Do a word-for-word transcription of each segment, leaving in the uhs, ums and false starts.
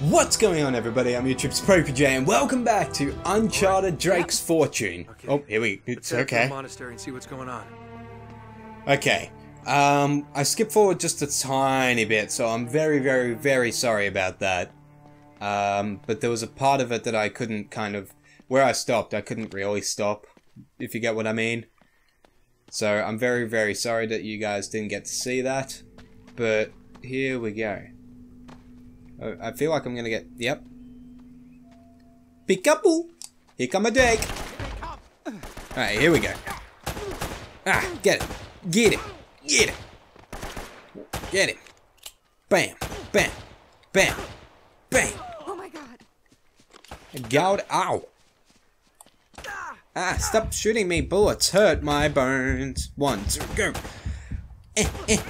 What's going on, everybody? I'm YouTube's PopeyJN, and welcome back to Uncharted Drake's Fortune. Okay. Oh, here we go. It's okay. The monastery and see what's going on. Okay. Um, I skipped forward just a tiny bit, so I'm very, very, very sorry about that. Um, but there was a part of it that I couldn't kind of... Where I stopped, I couldn't really stop, if you get what I mean. So I'm very, very sorry that you guys didn't get to see that. But here we go. I feel like I'm gonna get. Yep. Peekaboo! Here come a Drake! Alright, here we go. Ah, get it! Get it! Get it! Get it! Bam! Bam! Bam! Bam! Oh my god! God, ow! Ah, stop shooting me! Bullets hurt my bones! One, two, go! Eh, eh!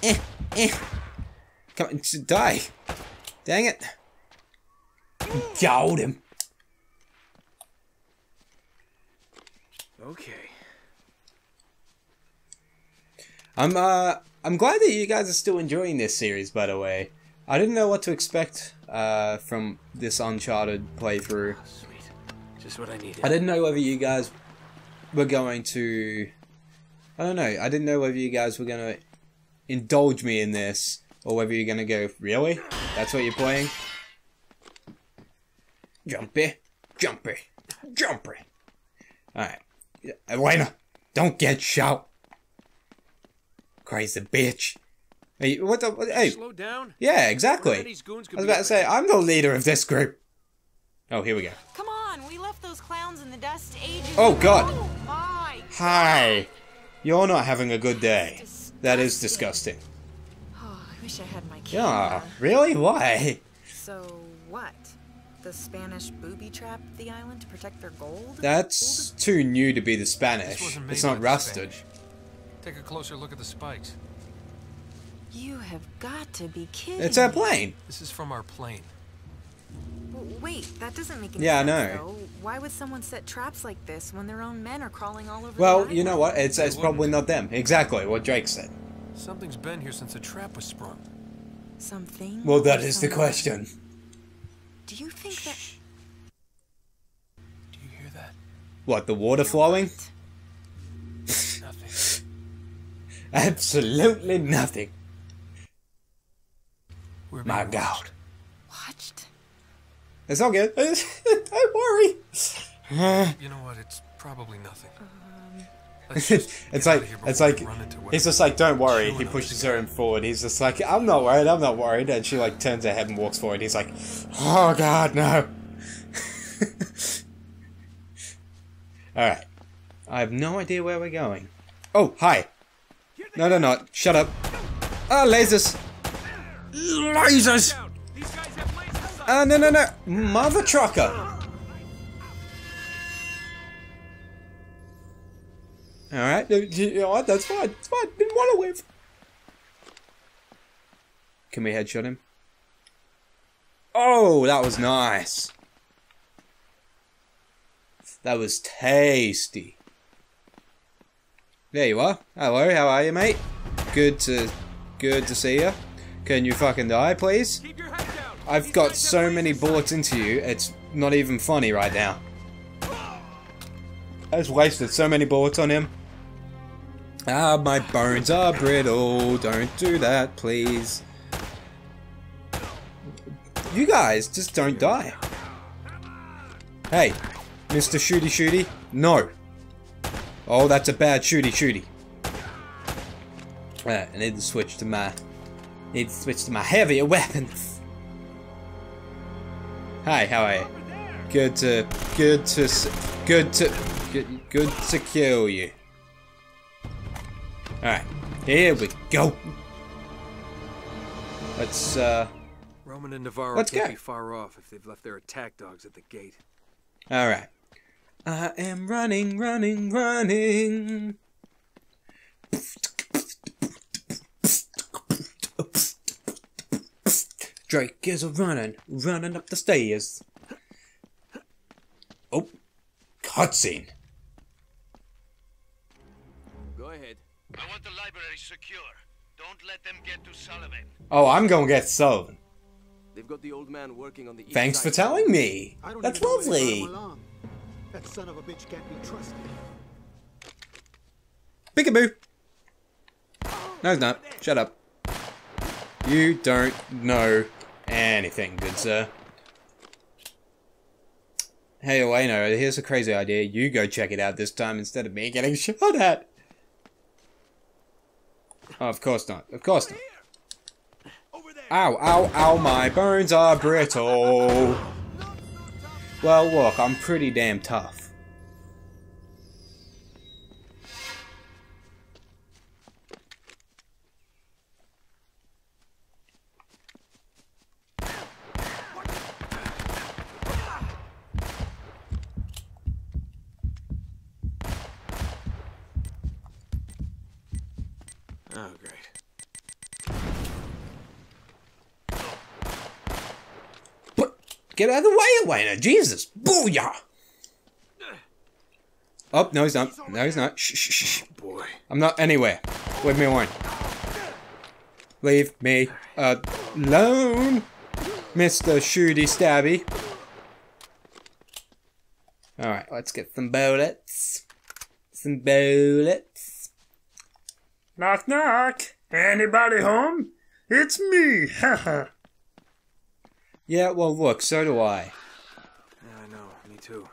Eh, eh! Come on, die! Dang it! Got him! Okay. I'm uh, I'm glad that you guys are still enjoying this series. By the way, I didn't know what to expect uh from this Uncharted playthrough. Oh, sweet, just what I needed. I didn't know whether you guys were going to. I don't know. I didn't know whether you guys were going to indulge me in this. Or whether you're gonna go, really? That's what you're playing? Jumpy, jumpy, jumpy. Alright. Elena, don't get shot. Crazy bitch. Hey, what the? What, hey. Slow down. Yeah, exactly. I was about to say, I'm the leader of this group. Oh, here we go. Come on, we left those clowns in the dust ages ago. Oh, God. Oh, my God. Hi. You're not having a good day. Disgusting. That is disgusting. Wish I had my camera. Yeah, really? Why? So what? The Spanish booby trapped the island to protect their gold? That's too new to be the Spanish. It's not rusted. Take a closer look at the spikes. You have got to be kidding. It's our plane. This is from our plane. Wait, that doesn't make any yeah, sense. Yeah, I know. Though. Why would someone set traps like this when their own men are crawling all over? Well, the you know what? It's, it's probably not them. Exactly what Drake said. Something's been here since a trap was sprung. Something? Well, that is the question. Do you think that... Shh. Do you hear that? What, the water flowing? Nothing. Absolutely nothing. We're My God. Watched. watched? It's all good. Don't worry. You know what? It's probably nothing. Uh, it's like, it's like, he's just like, don't worry. He pushes her in forward. He's just like, I'm not worried, I'm not worried. And she like turns her head and walks forward. He's like, oh God, no. Alright. I have no idea where we're going. Oh, hi. No, no, no. Shut up. Oh, lasers. Lasers. Oh, no, no, no. Mother trucker. Alright, you know what? That's fine. It's fine. Didn't want to live. Can we headshot him? Oh, that was nice. That was tasty. There you are. Hello, how are you, mate? Good to, good to see you. Can you fucking die, please? I've got so many bullets into you, it's not even funny right now. I just wasted so many bullets on him. Ah, my bones are brittle. Don't do that, please. You guys just don't die. Hey, Mister Shooty Shooty. No. Oh, that's a bad Shooty Shooty. Alright, I need to switch to my... Need to switch to my heavier weapons. Hi, how are you? Good to... Good to... Good to... Good, good to kill you. Alright, here we go. Let's, uh... Roman and Navarro let's can't go. Be far off if they've left their attack dogs at the gate. Alright. I am running, running, running. Drake is running, running up the stairs. Oh. Cutscene. I want the library secure. Don't let them get to Sullivan. Oh, I'm gonna get Sullivan. They've got the old man working on the east Thanks side. for telling me. That's lovely. That son of a bitch can't be trusted. Peekaboo. No, he's not. Shut up. You don't know anything, good sir. Hey, Elena, here's a crazy idea. You go check it out this time instead of me getting shot at. Oh, of course not. Of course not. Ow, ow, ow, my bones are brittle. Well, look, I'm pretty damn tough. Oh, great. But get out of the way, Elena! Jesus! Booyah! Oh, no he's not. No he's not. Shh, shh, shh. Oh, boy. I'm not anywhere. Leave me alone. Leave me alone, Mister Shooty Stabby. Alright, let's get some bullets. Some bullets. Knock knock! Anybody home? It's me! Haha! Yeah, well look, so do I. Yeah, I know, me too.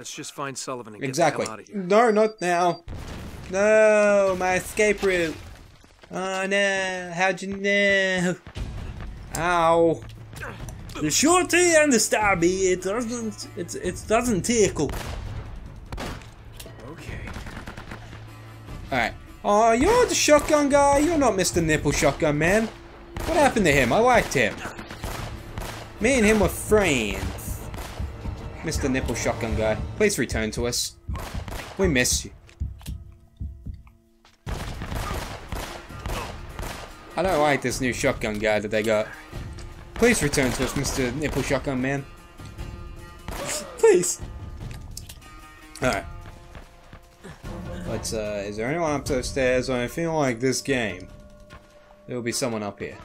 Let's just find Sullivan and exactly. get the hell out of here. No, not now! No, my escape route! Oh no, how'd you know? Ow! The shorty and the stabby, it doesn't, it, it doesn't tickle. Okay. Alright. Oh, you're the shotgun guy. You're not Mister Nipple Shotgun Man. What happened to him? I liked him. Me and him were friends. Mister Nipple Shotgun Guy, please return to us. We miss you. I don't like this new shotgun guy that they got. Please return to us, Mister Nipple Shotgun Man. Please. Alright. Let's, uh, is there anyone up those stairs? I feel like this game. There will be someone up here.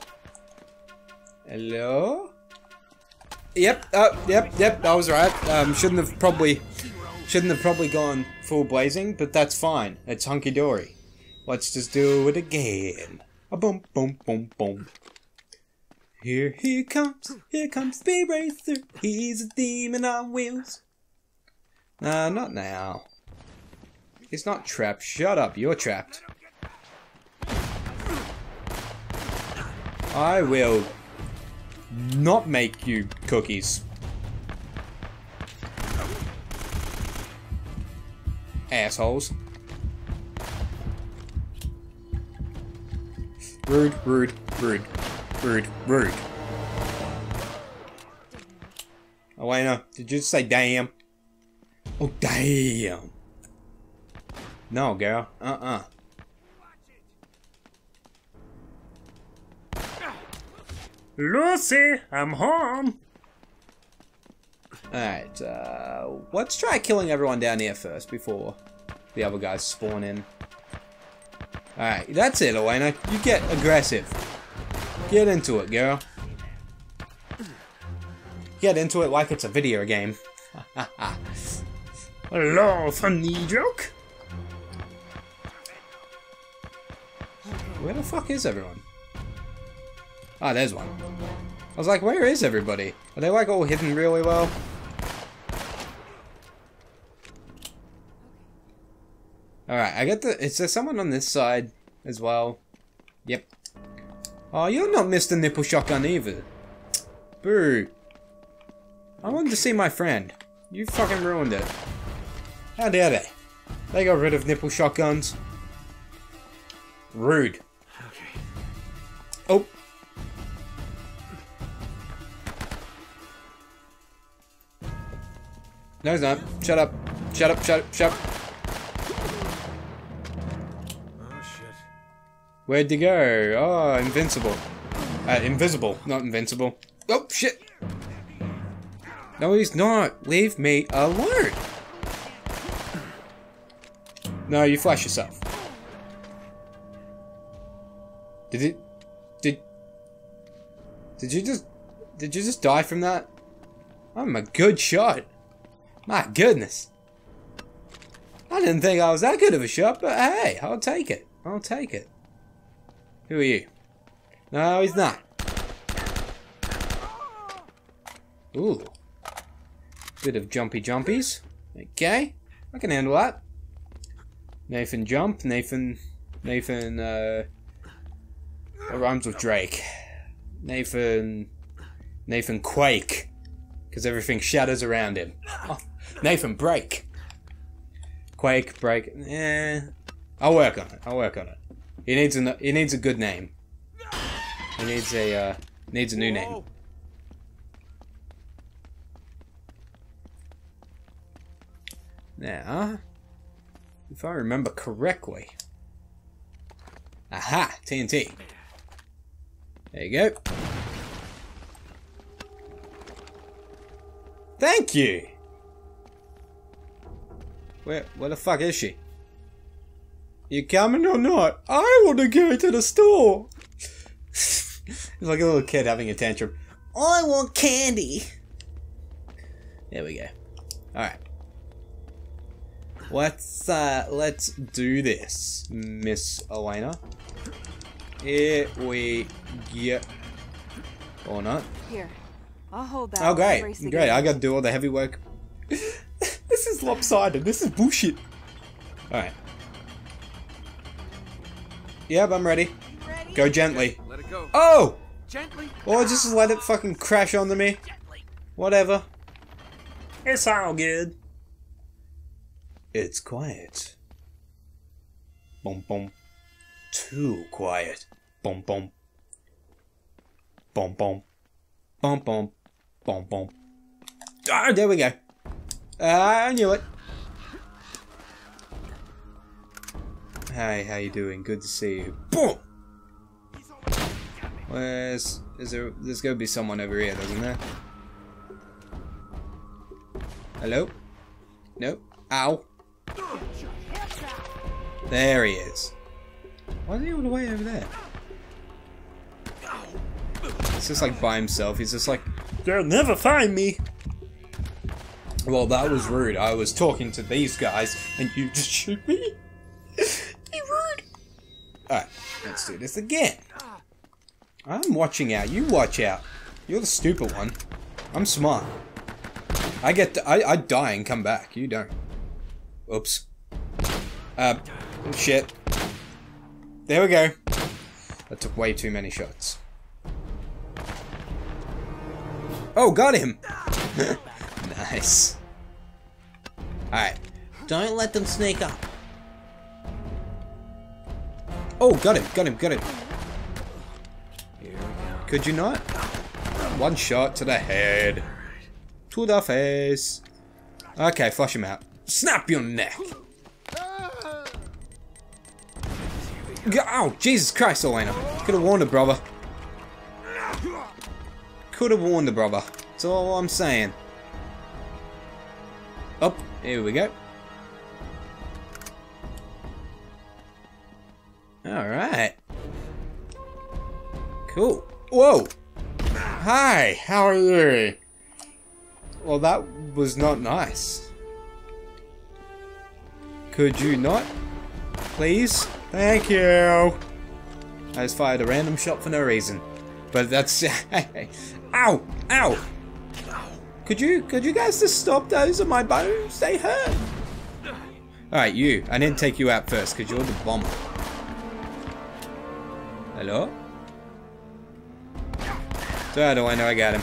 Hello? Yep, uh, yep, yep, I was right. Um, shouldn't have probably, shouldn't have probably gone full blazing, but that's fine. It's hunky-dory. Let's just do it again. A boom, boom, boom, boom. Here he comes, here comes Speed Racer. He's a demon on wheels. Nah, not now. He's not trapped. Shut up. You're trapped. I will not make you cookies. Assholes. Rude, rude, rude, rude, rude. Elena, did you just say damn? Oh, damn. No, girl. Uh-uh. Lucy, I'm home! Alright, uh... let's try killing everyone down here first, before the other guys spawn in. Alright, that's it, Elena. You get aggressive. Get into it, girl. Get into it like it's a video game. Hello, funny joke? Where the fuck is everyone? Ah, oh, there's one. I was like, where is everybody? Are they like all hidden really well? Alright, I get the... Is there someone on this side as well? Yep. Oh, you're not Mister Nipple Shotgun either. Boo. I wanted to see my friend. You fucking ruined it. How dare they? They got rid of Nipple Shotguns. Rude. Okay. Oh. No, he's not. Shut up. Shut up, shut up, shut up. Oh, shit. Where'd you go? Oh, invincible. Uh, invisible, not invincible. Oh, shit. No, he's not. Leave me alone. No, you flash yourself. Did it... Did... Did you just Did you just die from that? I'm a good shot. My goodness. I didn't think I was that good of a shot, but hey, I'll take it. I'll take it. Who are you? No, he's not. Ooh. Bit of jumpy jumpies. Okay. I can handle that. Nathan jump. Nathan... Nathan, uh... That rhymes with Drake. Nathan... Nathan quake. Because everything shatters around him. Oh, Nathan break. Quake, break, eh. I'll work on it, I'll work on it. He needs a, he needs a good name. He needs a, uh, needs a new name. Now, if I remember correctly. Aha, T N T. There you go. Thank you! Where, where the fuck is she? You coming or not? I want to go to the store! It's like a little kid having a tantrum. I want candy! There we go. Alright. Let's, uh, let's do this, Miss Elena. Here we go. Or not. Here. I'll hold that. Oh, great. Great. I got to do all the heavy work. This is lopsided. This is bullshit. Alright. Yep, I'm ready. ready. Go gently. Let it go. Oh! Gently? Or just let it fucking crash onto me. Gently. Whatever. It's all good. It's quiet. Boom, boom. Too quiet. Boom, boom. Boom, boom. Boom, boom. Boom, boom. Ah, there we go. I knew it. Hey, how you doing? Good to see you. Boom! Where's... Is there... There's gotta be someone over here, doesn't there? Hello? Nope. Ow. There he is. Why is he all the way over there? He's just like by himself. He's just like, they'll never find me! Well, that was rude. I was talking to these guys, and you just shoot me? You rude! Alright, let's do this again. I'm watching out. You watch out. You're the stupid one. I'm smart. I get to, I, I die and come back. You don't. Oops. Uh, shit. There we go. That took way too many shots. Oh, got him! Nice. Alright. Don't let them sneak up. Oh, got him, got him, got him. Here we go. Could you not? One shot to the head. To the face. Okay, flush him out. Snap your neck. Oh, Jesus Christ, Elena. Could have warned her, brother. Could have warned her, brother. That's all I'm saying. Up, here we go. Alright. Cool. Whoa! Hi, how are you? Well, that was not nice. Could you not? Please? Thank you! I just fired a random shot for no reason. But that's... Ow! Ow! Could you, could you guys just stop those of my bones? They hurt. Alright, you. I need to take you out first, because you're the bomber. Hello? So how do I know I got him?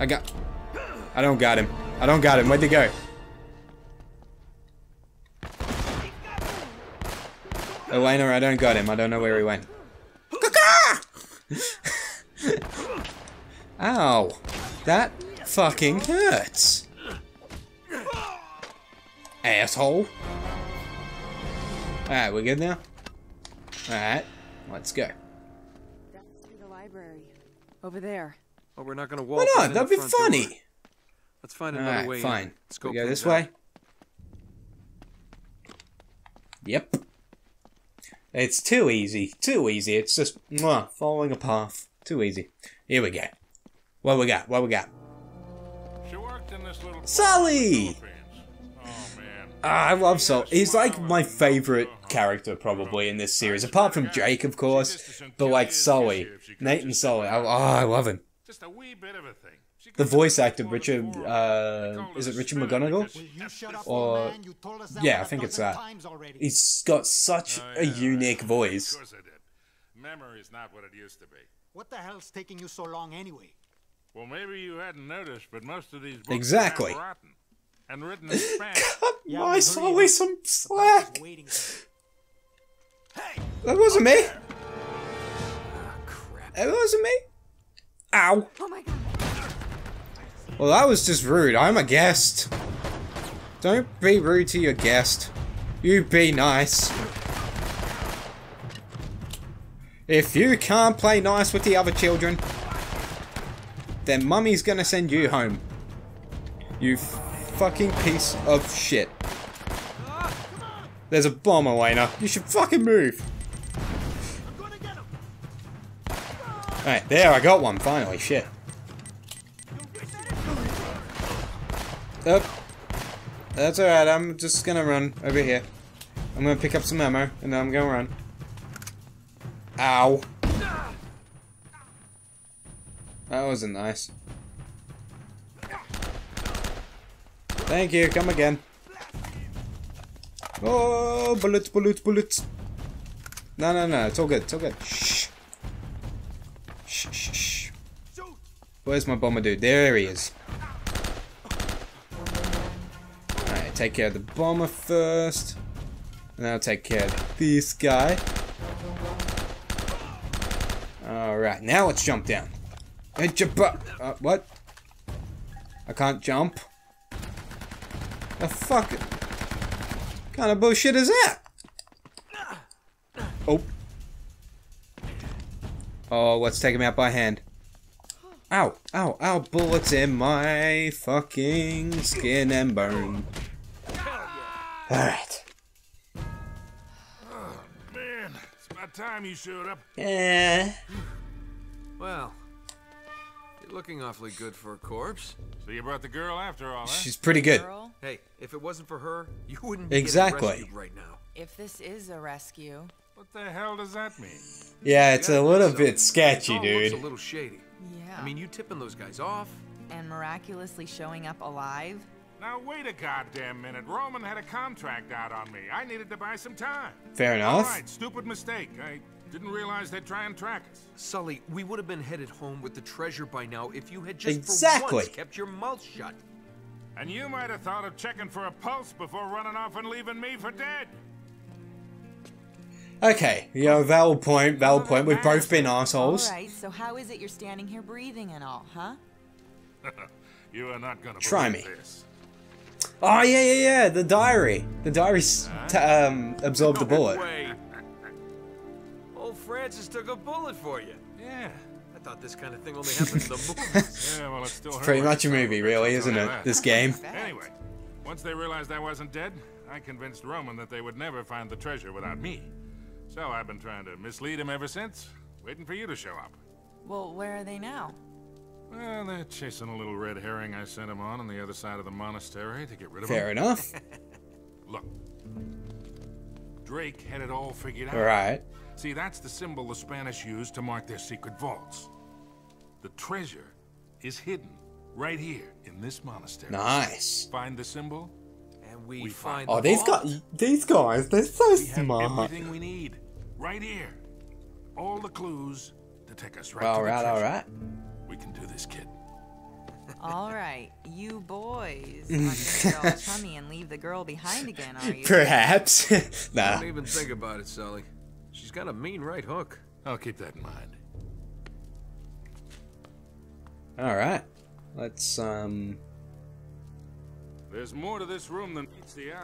I got... I don't got him. I don't got him. Where'd they go? Elena, I don't got him. I don't know where he went. Ow. That fucking hurts. Asshole. Alright, we're good now? Alright, let's go. That's to the library. Over there. Oh, we're not gonna walk. Why not? That'd be funny. Door. Let's find another right, way. Fine. In. Let's go, we go this down. Way. Yep. It's too easy. Too easy. It's just mwah, following a path Too easy. Here we go. What we got? What we got? She worked in this little Sully! I love Sully. He's like my favorite character probably in this series, apart from Drake, of course. But like Sully, Nathan Sully, I, oh, I love him. The voice actor, Richard, uh, is it Richard McGonagall? Or yeah, I think it's that. He's got such a unique voice. Memory's not what it used to be. What the hell's taking you so long anyway? Well, maybe you hadn't noticed, but most of these books exactly. are rotten. And written in Spanish. God, yeah, why Sully some slack? Hey, that wasn't me. Oh, crap. That wasn't me. Ow. Oh my God. Well, that was just rude. I'm a guest. Don't be rude to your guest. You be nice. If you can't play nice with the other children, then mummy's gonna send you home. You fucking piece of shit. There's a bomb, Elena. You should fucking move. Alright, there, I got one, finally. Shit. Oh. That's alright, I'm just gonna run over here. I'm gonna pick up some ammo, and then I'm gonna run. Ow. That wasn't nice. Thank you, come again. Oh, bullets, bullets, bullets. No, no, no, it's all good, it's all good. Shh. Shh, shh, shh. Where's my bomber dude? There he is. Alright, take care of the bomber first. And I'll take care of this guy. Alright, now let's jump down. Hey, jump up. Uh, what? I can't jump. The fuck? What kind of bullshit is that? Oh. Oh, let's take him out by hand. Ow, ow, ow, bullets in my fucking skin and bone. Alright. Time you showed up. Yeah. Well, you're looking awfully good for a corpse. So you brought the girl after all, huh? She's pretty good. Girl? Hey, if it wasn't for her, you wouldn't be exactly. Getting rescued right now. If this is a rescue. What the hell does that mean? Yeah, it's a little bit sketchy, dude. It's a little shady. Yeah. I mean, you tipping those guys off and miraculously showing up alive. Now wait a goddamn minute. Roman had a contract out on me. I needed to buy some time. Fair enough. All right, stupid mistake. I didn't realize they'd try and track us. Sully, we would have been headed home with the treasure by now if you had just exactly. for once kept your mouth shut. And you might have thought of checking for a pulse before running off and leaving me for dead. Okay, you know, valid point, valid point. We've both been assholes. All right, so how is it you're standing here breathing and all, huh? You are not gonna try me. This. Oh yeah, yeah, yeah. The diary. The diary t um, absorbed no a bullet. Way. Old Francis took a bullet for you. Yeah. I thought this kind of thing only happened in the movies. Yeah, well, it's still it's pretty much a movie, really, isn't it? This game. Anyway, once they realized I wasn't dead, I convinced Roman that they would never find the treasure without me. So I've been trying to mislead him ever since, waiting for you to show up. Well, where are they now? Well, they're chasing a little red herring I sent him on on the other side of the monastery to get rid of him. Fair enough. Look, Drake had it all figured out. All right. See, that's the symbol the Spanish used to mark their secret vaults. The treasure is hidden right here in this monastery. Nice. Find the symbol, and we, we find. Oh, the these guys! These guys! They're so we smart. Have everything we need, right here. All the clues to take us right. All to right. The all right. We can do this, kid. All right, you boys. Not gonna go tummy and leave the girl behind again, are you? Perhaps. Nah. Don't even think about it, Sully. She's got a mean right hook. I'll keep that in mind. All right, let's um. There's more to this room than meets the eye.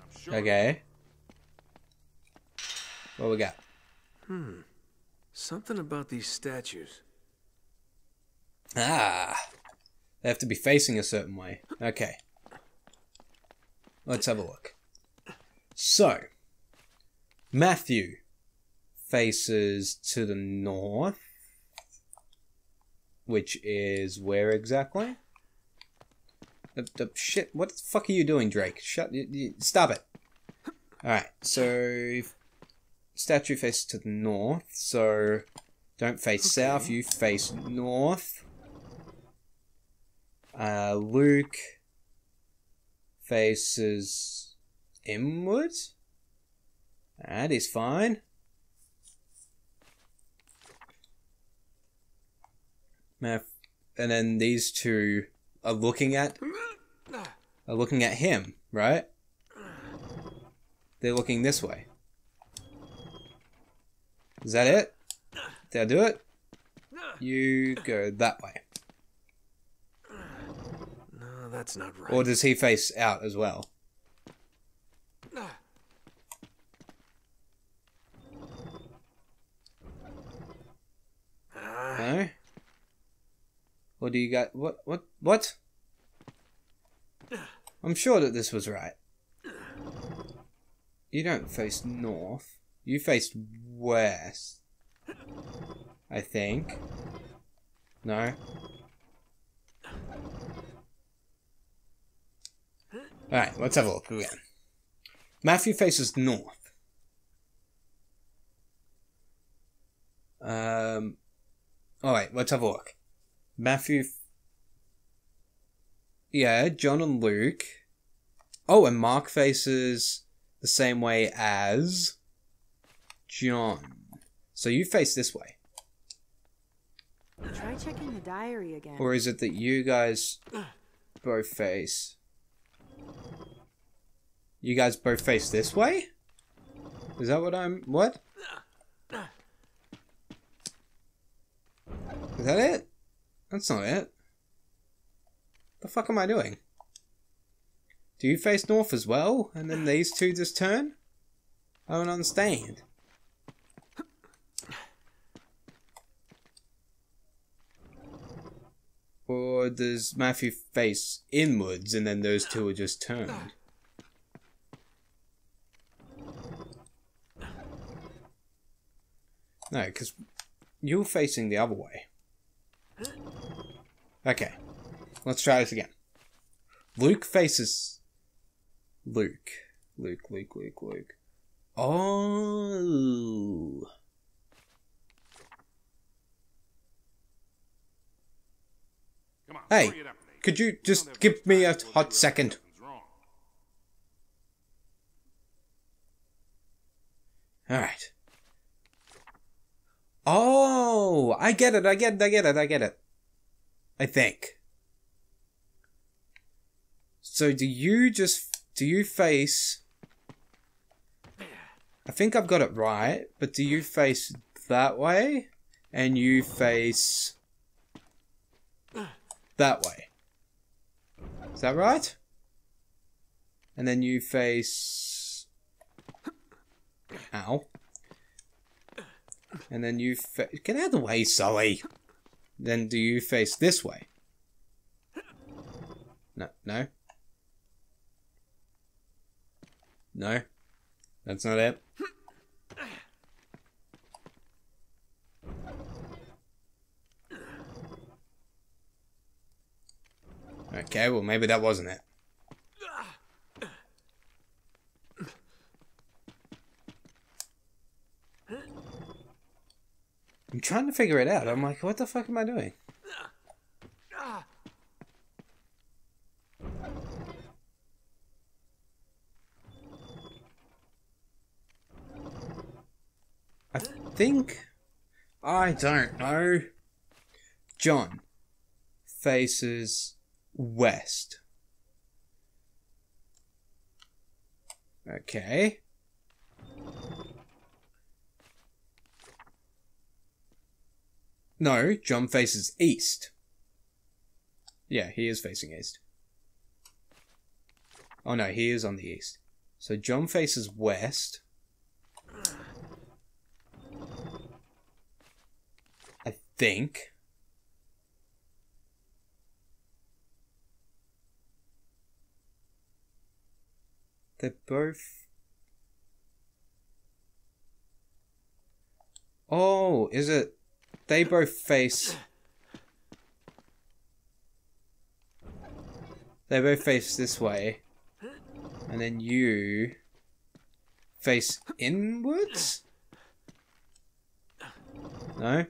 I'm sure. Okay. What we got? Hmm. Something about these statues. Ah, they have to be facing a certain way. Okay, let's have a look. So, Matthew faces to the north. Which is where exactly? Uh, uh, shit, what the fuck are you doing, Drake? Shut, you, you, stop it. Alright, so... Statue faces to the north, so... Don't face okay. south, you face north. Uh, Luke... faces... inward? That is fine. And then these two are looking at are looking at him, right? They're looking this way. Is that it? Did I do it? You go that way. No, that's not right. Or does he face out as well? No? What do you got? What? What? What? I'm sure that this was right. You don't face north. You faced west. I think. No? Alright, let's have a look again. Matthew faces north. Um. Alright, let's have a look. Matthew, yeah, John and Luke. Oh, and Mark faces the same way as John. So you face this way. Try checking the diary again. Or is it that you guys both face? You guys both face this way? Is that what I'm? What? Is that it? That's not it. The fuck am I doing? Do you face north as well? And then these two just turn? I don't understand. Or does Matthew face inwards and then those two are just turned? No, because you're facing the other way. Okay, let's try this again. Luke faces... Luke. Luke, Luke, Luke, Luke. Oh! Come on, hey, could you just give me a hot second? Alright. Oh! I get it, I get it, I get it, I get it. I think. So do you just, do you face, I think I've got it right, but do you face that way and you face that way? Is that right? And then you face, ow. And then you face, get out of the way, Sully. Then do you face this way? No, no. No. That's not it. Okay, well maybe that wasn't it. I'm trying to figure it out. I'm like, what the fuck am I doing? I think... I don't know. John faces west. Okay. No, John faces east. Yeah, he is facing east. Oh no, he is on the east. So John faces west. I think. They're both... Oh, is it... They both face They both face this way. And then you face inwards? No?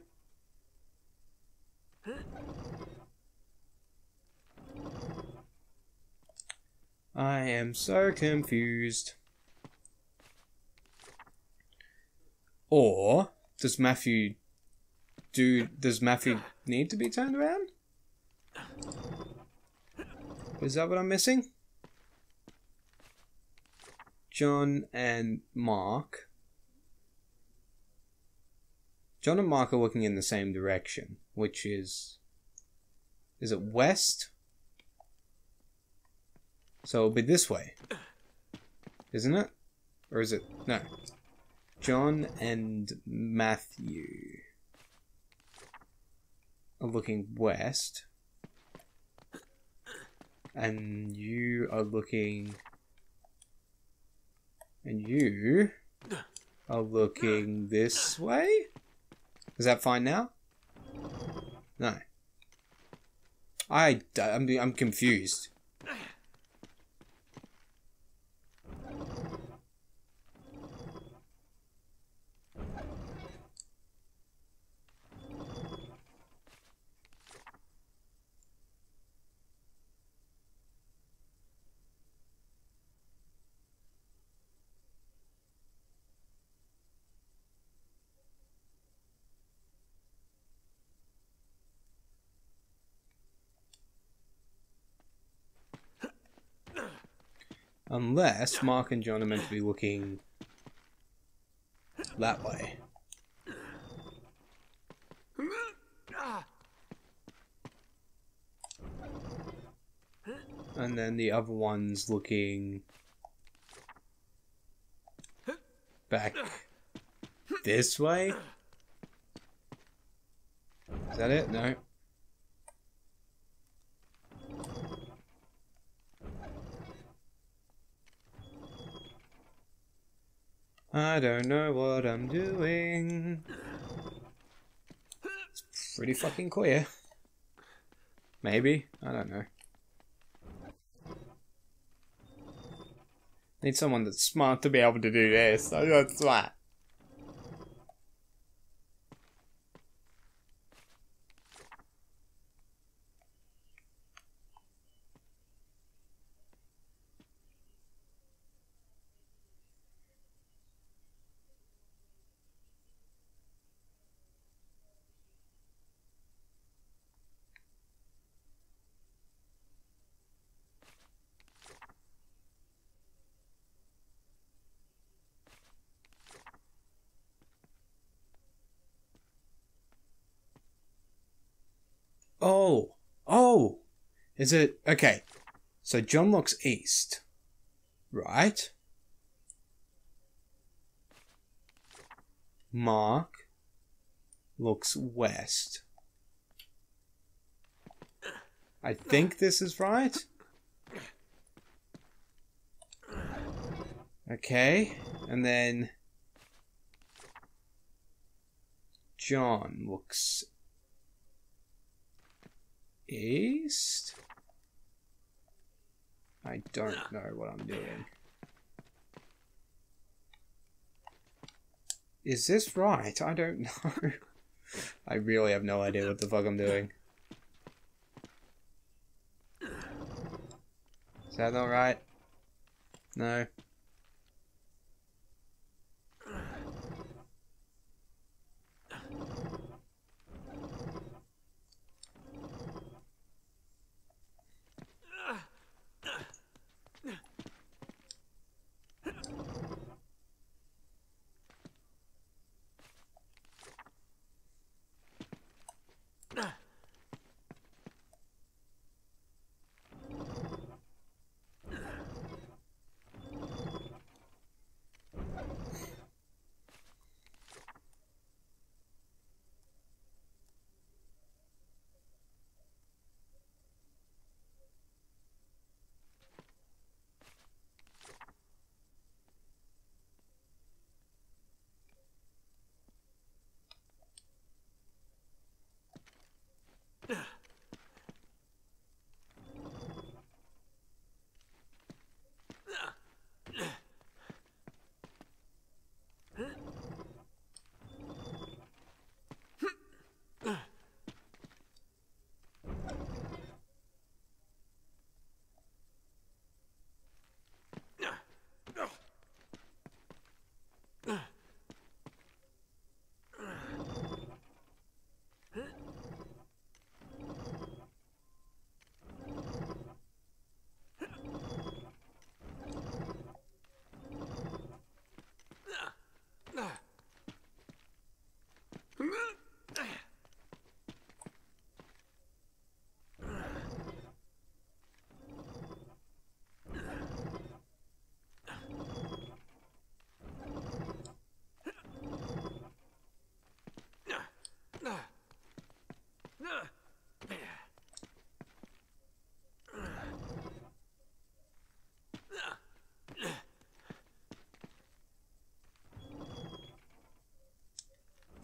I am so confused. Or does Matthew do does Matthew need to be turned around? Is that what I'm missing? John and Mark. John and Mark are looking in the same direction, which is... Is it west? So it'll be this way. Isn't it? Or is it... No. John and Matthew are looking west. And you are looking... And you are looking this way? Is that fine now? No. I, I'm, I'm confused. Unless Mark and John are meant to be looking that way. And then the other one's looking back this way? Is that it? No. I don't know what I'm doing. It's pretty fucking clear. Maybe? I don't know. Need someone that's smart to be able to do this. I'm not smart. Oh, oh, is it, okay, so John looks east, right? Mark looks west. I think this is right. Okay, and then John looks east. East? I don't know what I'm doing. Is this right? I don't know. I really have no idea what the fuck I'm doing. Is that not right? No.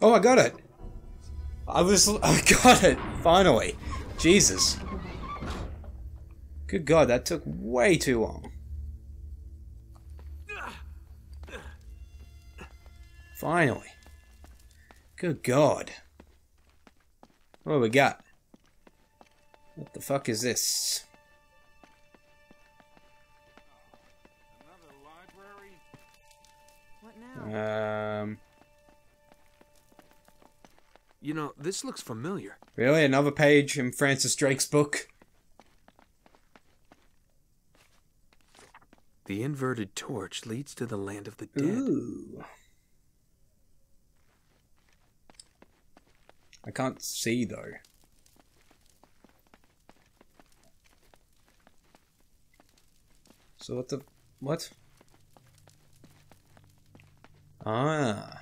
Oh, I got it. I was... I got it. Finally. Jesus. Good God, that took way too long. Finally. Good God. What do we got? What the fuck is this? Another library? Um... You know, this looks familiar. Really? Another page in Francis Drake's book? The inverted torch leads to the land of the dead. Ooh. I can't see, though. So what the... what? Ah.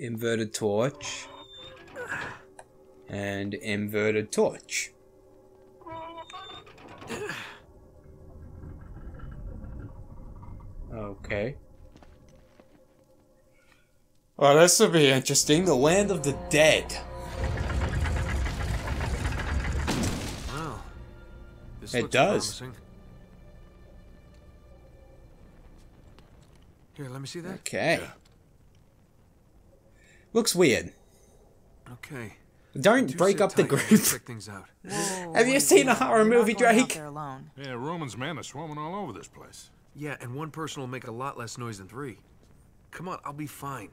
Inverted torch and inverted torch. Okay. Well, this will be interesting. The land of the dead. Wow. This it does. Promising. Here, let me see that. Okay. Yeah. Looks weird. Okay. Don't break up the group. Things out. Whoa, have you seen a horror movie, Drake? Alone. Yeah, Roman's men are swarming all over this place. Yeah, and one person will make a lot less noise than three. Come on, I'll be fine.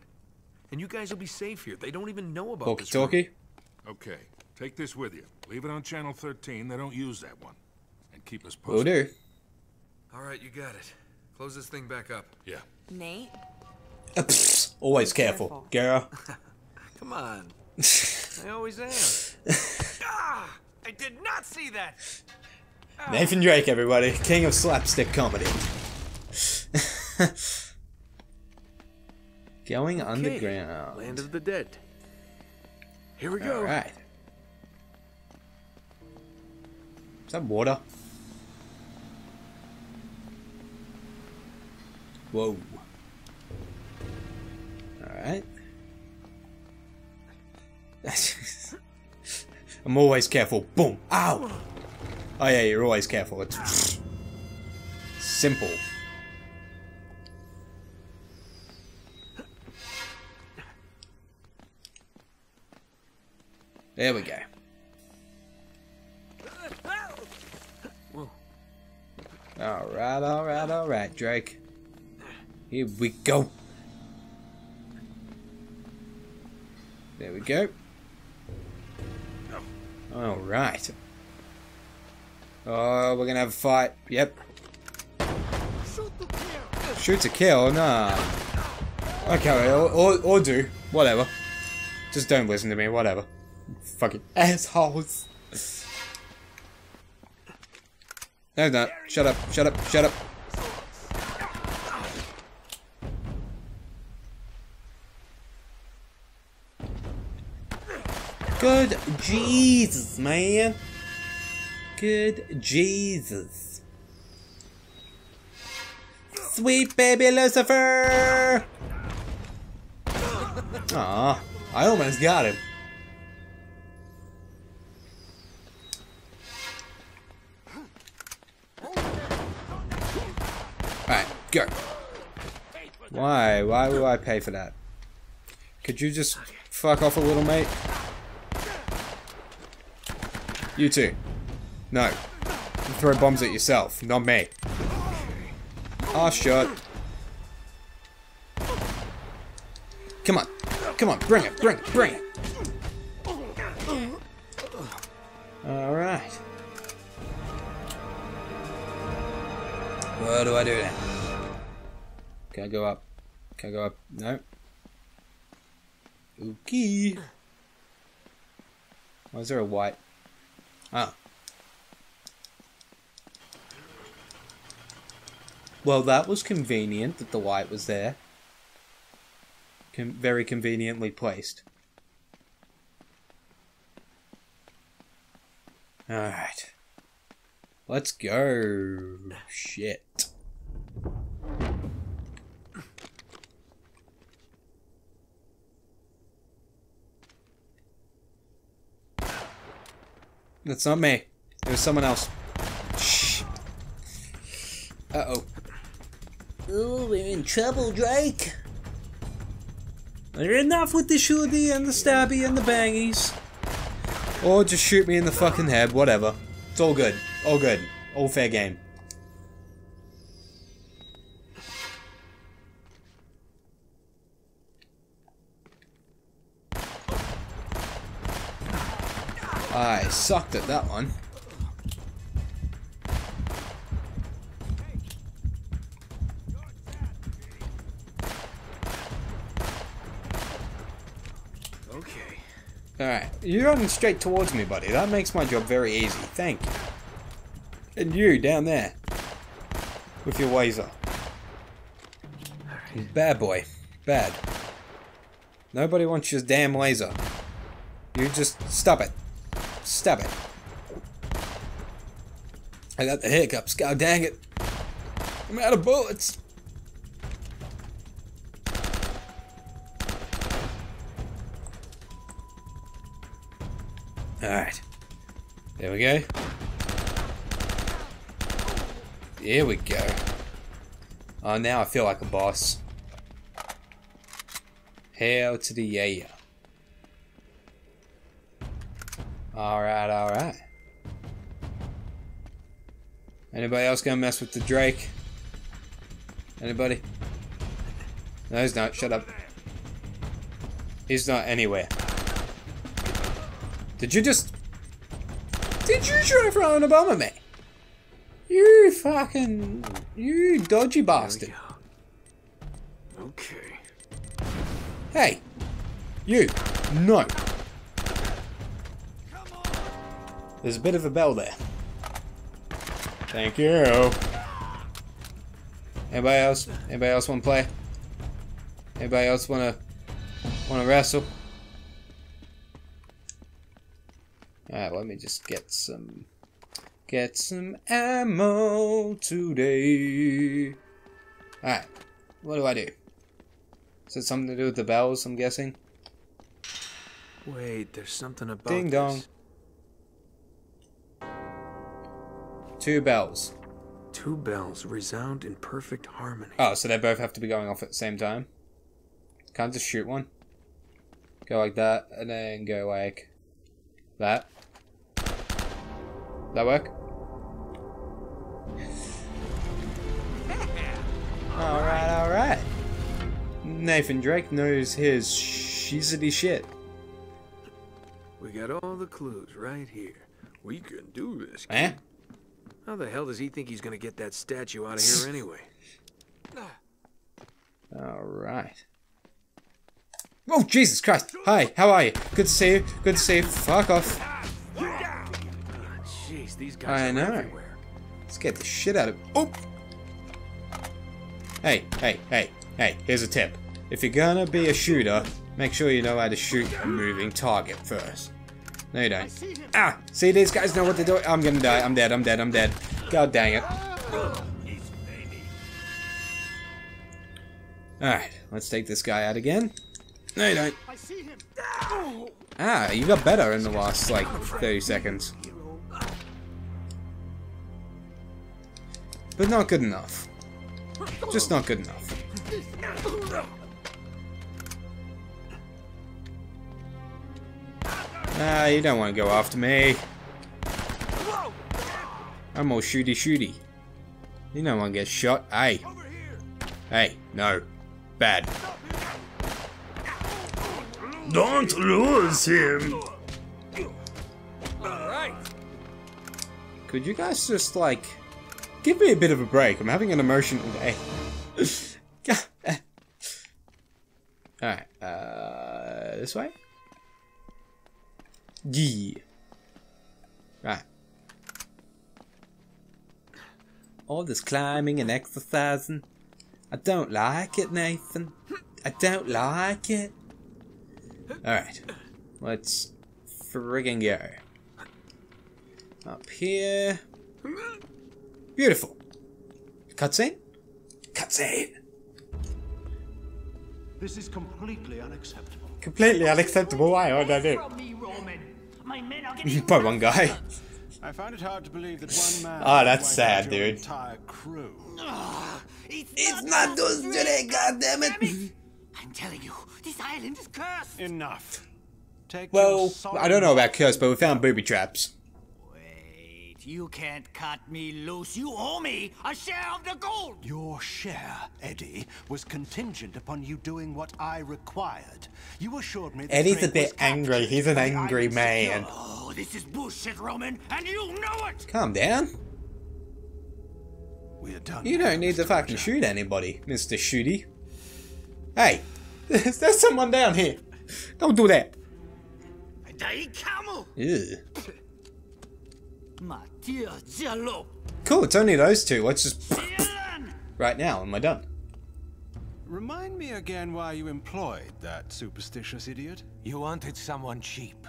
And you guys will be safe here. They don't even know about this room. Walkie-talkie? Okay, take this with you. Leave it on channel thirteen. They don't use that one. And keep us posted. Will do. All right, you got it. Close this thing back up. Yeah. Nate? Always careful, girl. Come on. I always am. Ah, I did not see that. Ah. Nathan Drake, everybody. King of slapstick comedy. Going okay. Underground. Land of the dead. Here we go. Alright. Is that water? Whoa. Alright. I'm always careful. Boom. Ow! Oh yeah, you're always careful. It's simple. There we go. Alright, alright, alright, Drake. Here we go. There we go. Alright. Oh, we're gonna have a fight. Yep. Shoot to kill? Nah. Okay, or, or, or do. Whatever. Just don't listen to me, whatever. Fucking assholes. No, no. Shut up, shut up, shut up. Good Jesus, man. Good Jesus. Sweet baby Lucifer! Aw, I almost got him. Alright, go. Why? Why would I pay for that? Could you just fuck off a little, mate? You too. No. You throw bombs at yourself, not me. Ah, shit. Come on. Come on, bring it, bring it, bring it. Alright. What do I do now? Can I go up? Can I go up? No. Okay. Why is there a white? Oh. Well, that was convenient that the light was there. Con very conveniently placed. Alright. Let's go. Shit. That's not me. It was someone else. Shh. Uh-oh. Oh, we're in trouble, Drake. Enough with the shooty and the stabby and the bangies. Or just shoot me in the fucking head, whatever. It's all good. All good. All fair game. I sucked at that one. Okay. Alright, you're running straight towards me, buddy. That makes my job very easy. Thank you. And you, down there. With your laser. Right. Bad boy. Bad. Nobody wants your damn laser. You just stop it. Stab it. I got the hiccups. God dang it. I'm out of bullets. Alright. There we go. There we go. Oh, now I feel like a boss. Hail to the yeah. Alright, alright. Anybody else gonna mess with the Drake? Anybody? No, he's not. Shut up. He's not anywhere. Did you just... Did you try throwing a bomb at me? You fucking... You dodgy bastard. Okay. Hey! You! No! There's a bit of a bell there. Thank you. Anybody else? Anybody else want to play? Anybody else want to want to wrestle? All right, let me just get some get some ammo today. All right, what do I do? Is it something to do with the bells? I'm guessing. Wait, there's something about ding dong. This. Two bells. Two bells resound in perfect harmony. Oh, so they both have to be going off at the same time? Can't just shoot one? Go like that, and then go like... that. That work? Alright, alright. Nathan Drake knows his shizity shit. We got all the clues right here. We can do this, kid. Eh? How the hell does he think he's gonna get that statue out of here anyway? Alright. Oh, Jesus Christ! Hi, how are you? Good to see you. Good to see you. Fuck off. Jeez, oh, these guys I know. Are everywhere. Let's get the shit out of... Oh! Hey, hey, hey, hey, here's a tip. If you're gonna be a shooter, make sure you know how to shoot a moving target first. No, you don't. Ah! See, these guys know what they're doing. I'm gonna die. I'm dead. I'm dead. I'm dead. God dang it. Alright, let's take this guy out again. No, you don't. Ah, you got better in the last, like, thirty seconds. But not good enough. Just not good enough. Ah, you don't want to go after me. I'm all shooty shooty. You don't want to get shot. Hey. Hey, no. Bad. Don't lose him. Alright. Could you guys just, like, give me a bit of a break? I'm having an emotional day. Alright, uh, this way? Yeah. Right. All this climbing and exercising. I don't like it, Nathan. I don't like it. Alright. Let's friggin' go. Up here. Beautiful. Cutscene? Cutscene! This is completely unacceptable. Completely unacceptable? Why? What did I do? My men are getting by one guy. I found it hard to believe that one man. Ah, oh, that's sad, dude. Crew. Oh, it's, it's not, not those today, goddammit. It. I'm telling you, this island is cursed. Enough. Take well, I don't know about cursed, but we found booby traps. Wait, you can't cut me loose. You owe me a share of the gold. Your share, Eddie, was contingent upon you doing what I required. You assured me that Eddie's a bit angry. He's an angry man. Oh, this is bullshit, Roman, and you know it. Calm down. We're done. You don't need to fucking shoot anybody, Mister Shooty. Hey, there's someone down here. Don't do that. Ew. Cool, it's only those two. Let's just right now. Am I done? Remind me again why you employed that superstitious idiot. You wanted someone cheap.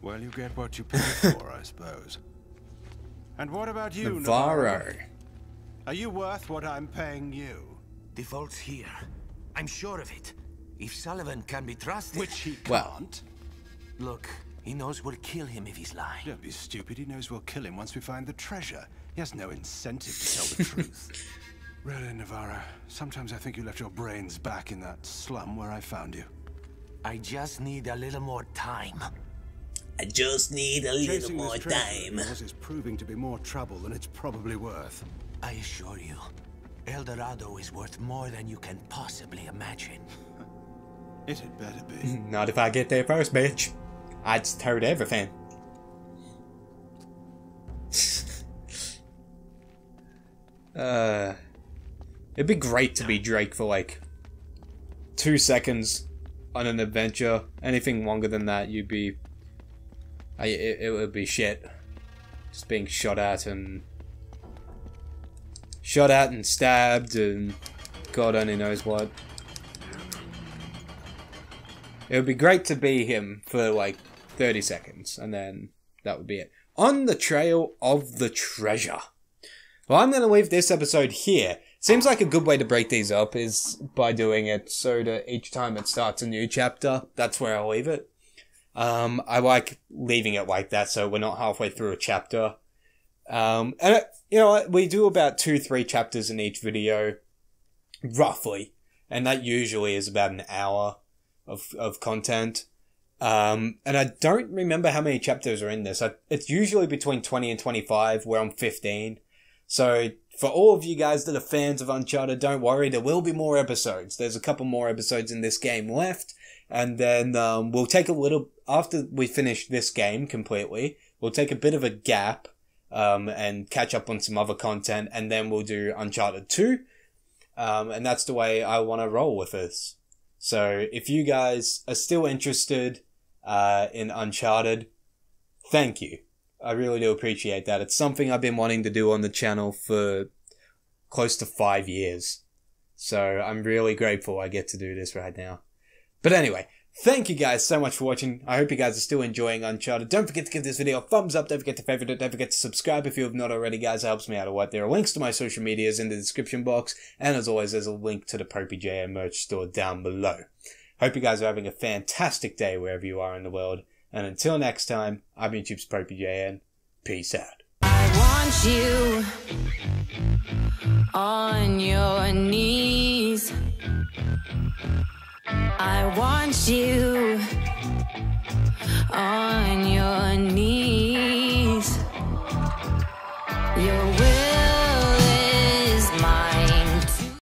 Well, you get what you pay for, I suppose. And what about you, Navarro? Are you worth what I'm paying you? The vault's here. I'm sure of it. If Sullivan can be trusted, which he can't. Well, look, he knows we'll kill him if he's lying. Don't be stupid. He knows we'll kill him once we find the treasure. He has no incentive to tell the truth. Really, Navarro, sometimes I think you left your brains back in that slum where I found you. I just need a little more time. I just need a little more time. This is proving to be more trouble than it's probably worth. I assure you, Eldorado is worth more than you can possibly imagine. It had better be. Not if I get there first, bitch. I'd start everything. uh, it'd be great to be Drake for like two seconds on an adventure. Anything longer than that, you'd be. I, it, it would be shit. Just being shot at and shot at and stabbed and God only knows what. It would be great to be him for like thirty seconds, and then that would be it. On the trail of the treasure. Well, I'm going to leave this episode here. Seems like a good way to break these up is by doing it so that each time it starts a new chapter, that's where I'll leave it. Um, I like leaving it like that so we're not halfway through a chapter. Um, and, it, you know, we do about two, three chapters in each video, roughly. And that usually is about an hour. Of, of content, um, and I don't remember how many chapters are in this. I, it's usually between twenty and twenty-five, where I'm fifteen. So for all of you guys that are fans of Uncharted, don't worry, there will be more episodes. There's a couple more episodes in this game left, and then um, we'll take a little, after we finish this game completely, we'll take a bit of a gap um, and catch up on some other content, and then we'll do Uncharted two, um, and that's the way I want to roll with this. So if you guys are still interested uh, in Uncharted, thank you. I really do appreciate that. It's something I've been wanting to do on the channel for close to five years. So I'm really grateful I get to do this right now. But anyway, thank you guys so much for watching. I hope you guys are still enjoying Uncharted. Don't forget to give this video a thumbs up. Don't forget to favorite it. Don't forget to subscribe if you have not already, guys. It helps me out a lot. There are links to my social medias in the description box. And as always, there's a link to the PopeyJN merch store down below. Hope you guys are having a fantastic day wherever you are in the world. And until next time, I'm YouTube's PopeyJN. Peace out. I want you on your knees. I want you on your knees.